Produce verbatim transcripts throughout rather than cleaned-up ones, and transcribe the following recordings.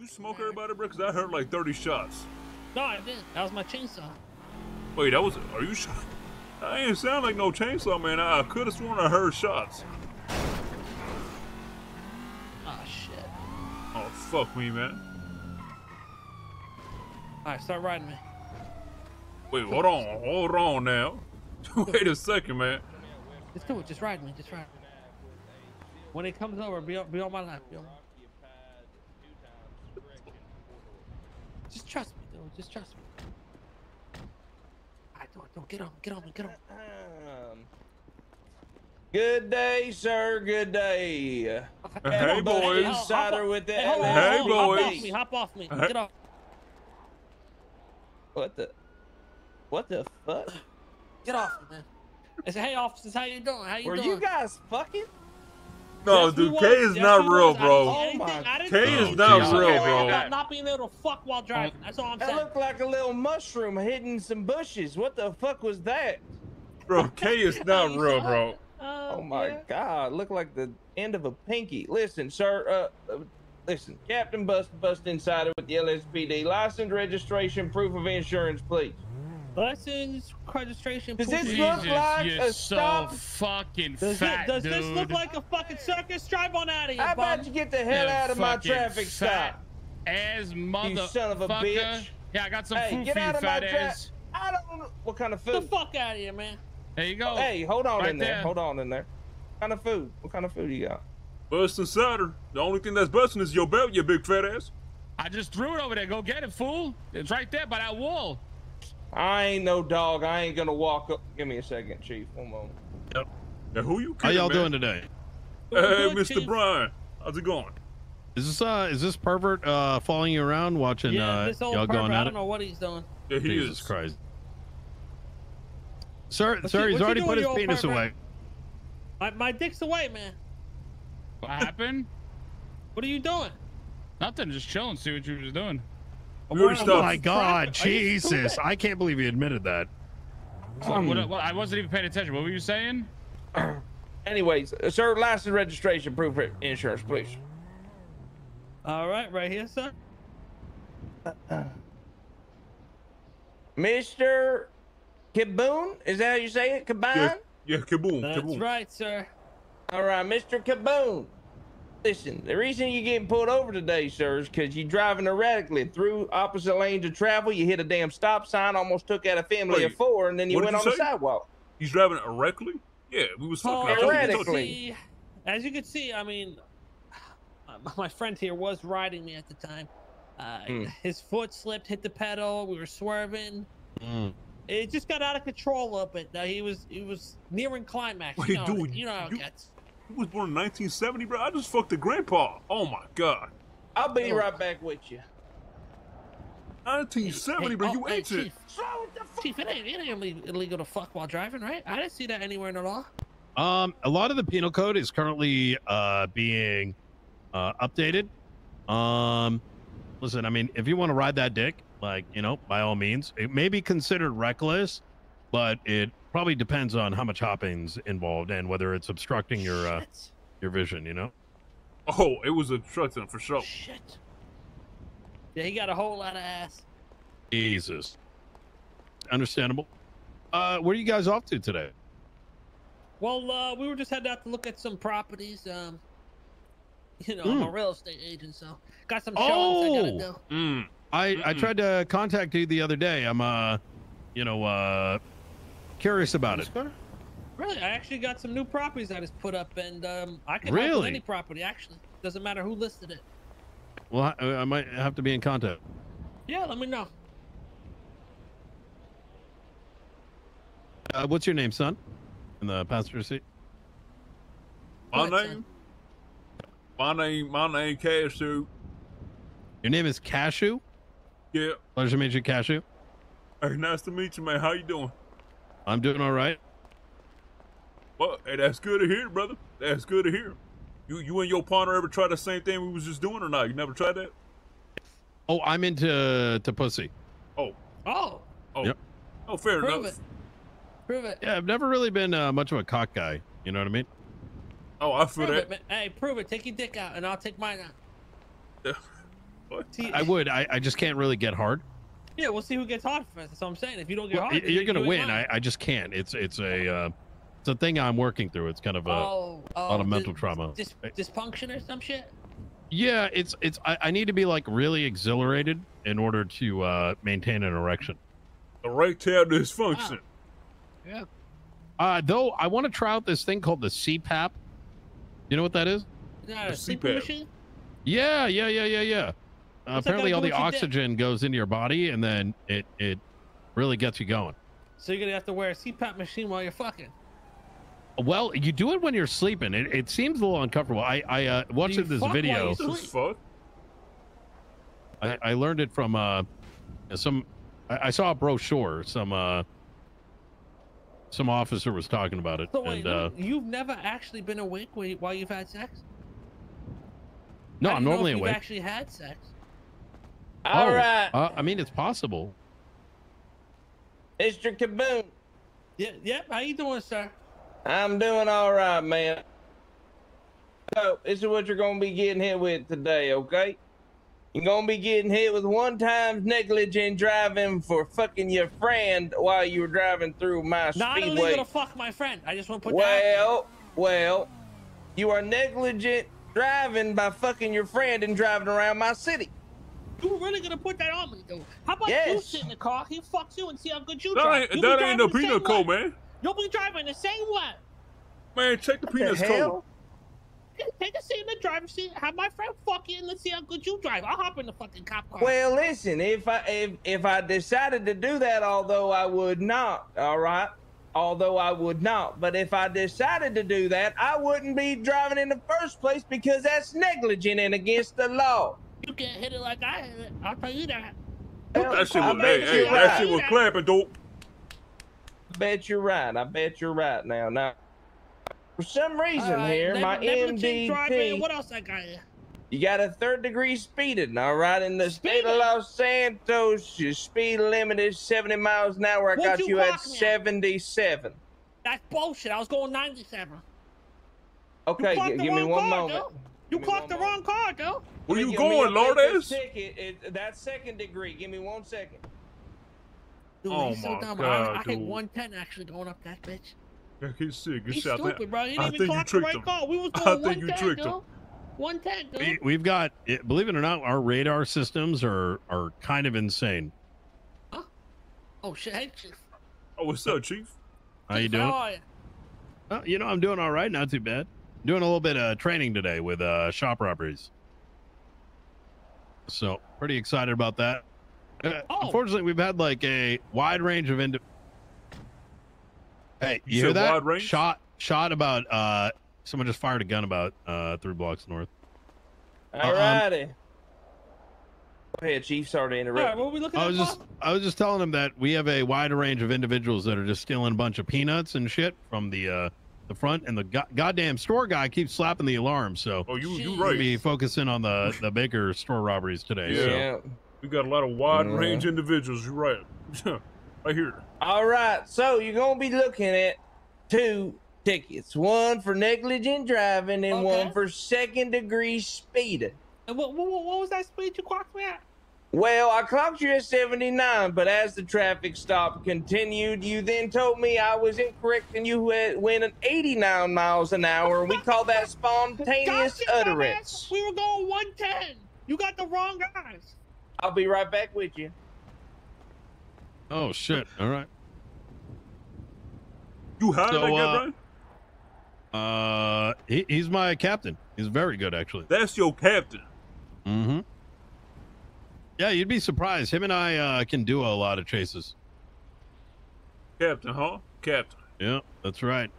you smoke everybody, bro? Because that hurt like thirty shots. No, I didn't. That was my chainsaw. Wait, that was... Are you shot? That ain't sound like no chainsaw, man. I, I could have sworn I heard shots. Oh, shit. Oh, fuck me, man. Alright, start riding me. Wait, hold on. Hold on now. Wait a second, man. It's cool. Just ride me. Just ride me. When it comes over, be on, be on my lap. Be on my... Just trust me, dude. Just trust me. Alright, don't, don't get on, get on, get on. Um, good day, sir. Good day. Hey, boys. Insider with the Hey, boys. Hop off me. Hop off me. Hey. Get off. What the? What the fuck? Get off me, man. I said, hey, officers, how you doing? How you Were doing? Were you guys fucking? No, yes, dude, K is yes, not real, bro. Oh my K is not real, bro. Not, not being able to fuck while driving. That's all I'm saying. That looked like a little mushroom hidden in some bushes. What the fuck was that? Bro, K is not real, bro. Uh, oh my yeah. God, looked like the end of a pinky. Listen, sir. Uh, uh, listen, Captain Bust Bust Insider with the L S P D. License, registration, proof of insurance, please. License, registration. Does this Jesus, look like a stop? So fucking does fat, it, does dude. This look like a fucking circus? Drive on out of here, I bet you get the hell You're out of my traffic stop. As mother, you son of a bitch. Yeah, I got some hey, food get for out you, of fat my ass. I don't know what kind of food. Get the fuck out of here, man. There you go. Hey, hold on right in there. there. Hold on in there. What kind of food? What kind of food you got? Bustin' cider. The only thing that's busting is your belt, you big fat ass. I just threw it over there. Go get it, fool. It's right there by that wall. I ain't no dog. I ain't gonna walk up. Give me a second, Chief. One moment. Yep. Now, who you? Kidding, How y'all doing today? Hey, good, Mister Chief. Brian. How's it going? Is this uh is this pervert uh following you around watching yeah, uh y'all going at it? I don't know what he's doing. Yeah, he Jesus is. Christ. Sir, sir, he's already put his penis pervert? away. My my dick's away, man. What happened? What are you doing? Nothing. Just chilling. See what you were just doing. Oh my God, Jesus! I can't believe you admitted that. Um, what, what, I wasn't even paying attention. What were you saying? Anyways, sir, license, registration, proof of insurance, please. All right, right here, sir. Uh, uh. Mister Kaboom, is that how you say it? Kaboom? Yeah, yeah, Kaboom. That's Kaboom. right, sir. All right, Mister Kaboom. Listen, the reason you're getting pulled over today, sir, is because you're driving erratically through opposite lanes of travel. You hit a damn stop sign, almost took out a family Wait, of four, and then you went you on say? the sidewalk. He's driving erratically? Yeah, we was talking oh, erratically. As you can see, I mean, my friend here was riding me at the time. Uh, mm. His foot slipped, hit the pedal. We were swerving. Mm. It just got out of control a little bit. Now, he was he was nearing climax. Wait, you know, dude, you know how it you... gets. He was born in nineteen seventy, bro. I just fucked a grandpa. Oh my God. I'll be right back with you. nineteen seventy, hey, hey, bro. Oh, you hey, ain't it. Chief, it ain't, it ain't illegal to fuck while driving, right? I didn't see that anywhere in the law. Um, a lot of the penal code is currently uh, being uh, updated. Um, listen, I mean, if you want to ride that dick, like, you know, by all means, it may be considered reckless, but it probably depends on how much hopping's involved and whether it's obstructing your uh, your vision, you know? Oh, it was obstructing for sure. Shit. Yeah, he got a whole lot of ass. Jesus. Understandable. Uh, where are you guys off to today? Well, uh, we were just heading out to look at some properties. Um, you know, mm. I'm a real estate agent, so got some showings oh. I gotta do. Mm. I, mm -mm. I tried to contact you the other day. I'm, uh, you know, uh... curious about it. Really, I actually got some new properties I just put up, and um, I can really? handle any property. Actually, doesn't matter who listed it. Well, I, I might have to be in contact. Yeah, let me know. Uh, what's your name, son? In the passenger seat. My ahead, name. Son. My name. My name. Cashew. Your name is Cashew. Yeah. Pleasure to meet you, Cashew. Hey, nice to meet you, man. How you doing? I'm doing all right. Well, hey, that's good to hear, brother. That's good to hear. You you and your partner ever tried the same thing we was just doing or not? You never tried that? Oh, I'm into to pussy. Oh. Oh. Oh. Yep. Oh, fair Prove enough. It. Prove it. Yeah, I've never really been uh, much of a cock guy. You know what I mean? Oh, I feel prove that. It, hey, prove it. Take your dick out, and I'll take mine out. See, I would. I, I just can't really get hard. Yeah, we'll see who gets hard first. That's what I'm saying. If you don't get well, hard, you're gonna win. I, I just can't. It's it's a uh, it's a thing I'm working through. It's kind of a oh, oh, lot of mental trauma, dis dysfunction or some shit. Yeah, it's it's. I, I need to be like really exhilarated in order to uh, maintain an erection. Erectile dysfunction. Wow. Yeah. Uh, though I want to try out this thing called the C PAP. You know what that is? That a C PAP machine? Yeah, yeah, yeah, yeah, yeah. Uh, apparently, like all the oxygen goes into your body, and then it it really gets you going. So you're gonna have to wear a C PAP machine while you're fucking. Well, you do it when you're sleeping. It it seems a little uncomfortable. I I uh, watched this video. Fuck? I I learned it from uh some. I, I saw a brochure. Some uh some officer was talking about it. So wait, and, uh, you've never actually been awake while you've had sex? No, I'm normally awake. You've actually had sex. All oh, right. Uh, I mean, it's possible. Mister Kaboom. Yeah, yeah. How you doing, sir? I'm doing all right, man. So this is what you're gonna be getting hit with today, okay? You're gonna be getting hit with one times negligent driving for fucking your friend while you were driving through my no, speedway. Not only gonna fuck my friend. I just want to put. Well, that well, you are negligent driving by fucking your friend and driving around my city. You really gonna put that on me, though? How about yes. you sit in the car, he fucks you, and see how good you that drive? Ain't, that ain't no Peanut code, man. You'll be driving the same way. Man, check the what Peanut's the code. Take a seat in the driver's seat, have my friend fuck you, and let's see how good you drive. I'll hop in the fucking cop car. Well, listen, if I if if I decided to do that, although I would not, all right? Although I would not, but if I decided to do that, I wouldn't be driving in the first place because that's negligent and against the law. You can't hit it like I hit it. I'll tell you that. Well, that shit was, hey, hey, right. that shit was clapping, dope. I bet you're right. I bet you're right now. Now, for some reason right, here, never, my M D T. What else I got here? You got a third degree speeding, all right? In the speeding. state of Los Santos, your speed limit is seventy miles an hour. I Would got you, you at seventy-seven. At? That's bullshit. I was going ninety-seven. Okay, g give me one car, moment. Dude. You clocked the wrong car, though. Where you going, Lourdes? That's second degree. Give me one second. Dude, oh he's so my dumb. God, I, I hit one ten actually going up that bitch. Yeah, he's sick. He's stupid, think, bro. He didn't I even clock the right him. car. We was going I think you tricked dude. him. one ten, dude. We, we've got, it, believe it or not, our radar systems are are kind of insane. Huh? Oh shit, hey, Chief. Oh, what's up, Chief? How Chief, you doing? How are you? Oh, you know, I'm doing all right. Not too bad. Doing a little bit of training today with uh, shop robberies. So, pretty excited about that. Uh, oh. Unfortunately, we've had like a wide range of... Hey, you, you hear that? Wide range? Shot shot about... Uh, someone just fired a gun about uh, three blocks north. All righty. Uh, um, Go ahead, Chief. Sorry to interrupt. All right, what were we looking I, was at just, I was just telling him that we have a wide range of individuals that are just stealing a bunch of peanuts and shit from the... Uh, the front, and the go goddamn store guy keeps slapping the alarm, so oh, you, you right. we'll be focusing on the, the Baker store robberies today. Yeah, so. We got a lot of wide mm-hmm. range individuals, you're right. Right here. All right, so you're going to be looking at two tickets, one for negligent driving and okay. one for second degree speeding. And what, what, what was that speed you clocked me at? Well, I clocked you at seventy-nine, but as the traffic stop continued, you then told me I was incorrect and you went at eighty-nine miles an hour. We call that spontaneous gotcha, utterance. We were going one ten. You got the wrong guys. I'll be right back with you. Oh, shit. All right. You hired so, that guy, uh, uh, he, he's my captain. He's very good, actually. That's your captain. Mm-hmm. Yeah, you'd be surprised. Him and I uh, can do a lot of chases. Captain, huh? Captain. Yeah, that's right.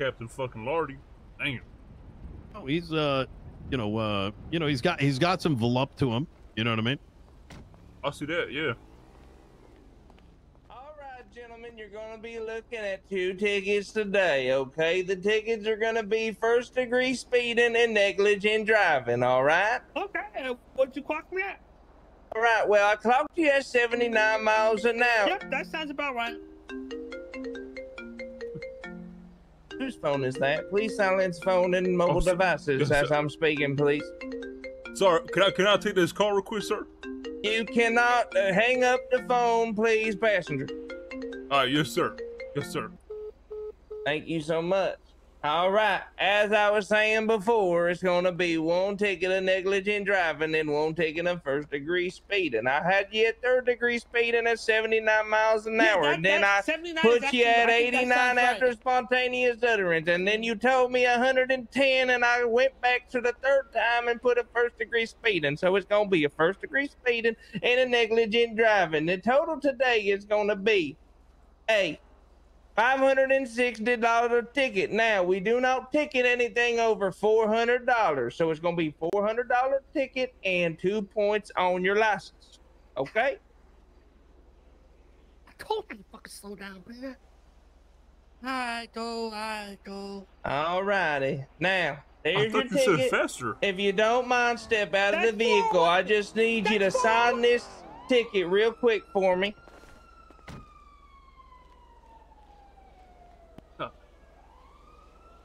Captain fucking Lardy. Damn. Oh, he's uh, you know, uh, you know, he's got he's got some volup to him. You know what I mean? I see that. Yeah. All right, gentlemen, you're gonna be looking at two tickets today. Okay, the tickets are gonna be first degree speeding and negligent driving. All right. Okay. What'd you clock me at? All right, well, I clocked you at seventy-nine miles an hour. Yep, that sounds about right. Whose phone is that? Please silence phone and mobile oh, devices yes, as sir. I'm speaking, please. Sir, can I, can I take this call real quick, sir? You cannot uh, hang up the phone, please, passenger. All right, yes, sir. Yes, sir. Thank you so much. All right, as I was saying before, it's going to be one ticket of negligent driving and one ticket of first degree speeding. I had you at third degree speeding at seventy-nine miles an hour. Yeah, that, then I put you at eighty-nine after right. spontaneous utterance. And then you told me one hundred ten, and I went back to the third time and put a first degree speeding. So it's going to be a first degree speeding and a negligent driving. The total today is going to be a five hundred sixty dollar ticket. Now, we do not ticket anything over four hundred dollars, so it's going to be four hundred dollar ticket and two points on your license. Okay? I told you to fucking slow down, man. All right, go, all right, go. All righty. Now, there's your ticket. I thought you said faster. If you don't mind, step out of the vehicle. I just need you to sign this ticket real quick for me.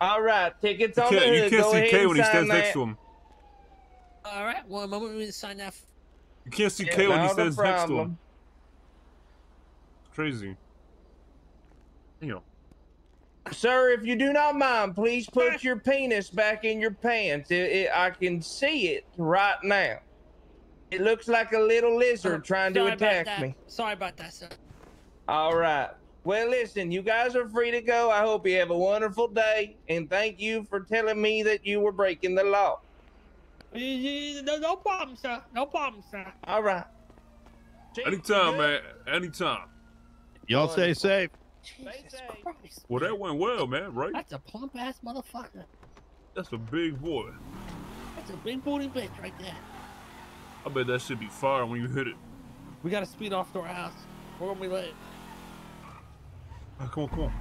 All right, tickets on the hood. You can't see K when he stands next to him. All right, well, I'm going to sign that. You can't see K when he stands next to him. Crazy. Hang on. Sir, if you do not mind, please put your penis back in your pants. It, it, I can see it right now. It looks like a little lizard trying to attack me. Sorry about that, sir. All right. Well, listen, you guys are free to go. I hope you have a wonderful day, and thank you for telling me that you were breaking the law. No, no problem, sir. No problem, sir. All right. Anytime, man. Anytime. Y'all stay safe. Jesus Christ. Well, that went well, man, right? That's a plump-ass motherfucker. That's a big boy. That's a big booty bitch right there. I bet that should be fire when you hit it. We got to speed off to our house. We're going to be late. Right, come on, come on.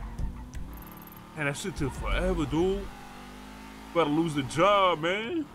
Man, that shit took forever, dude. About to lose the job, man.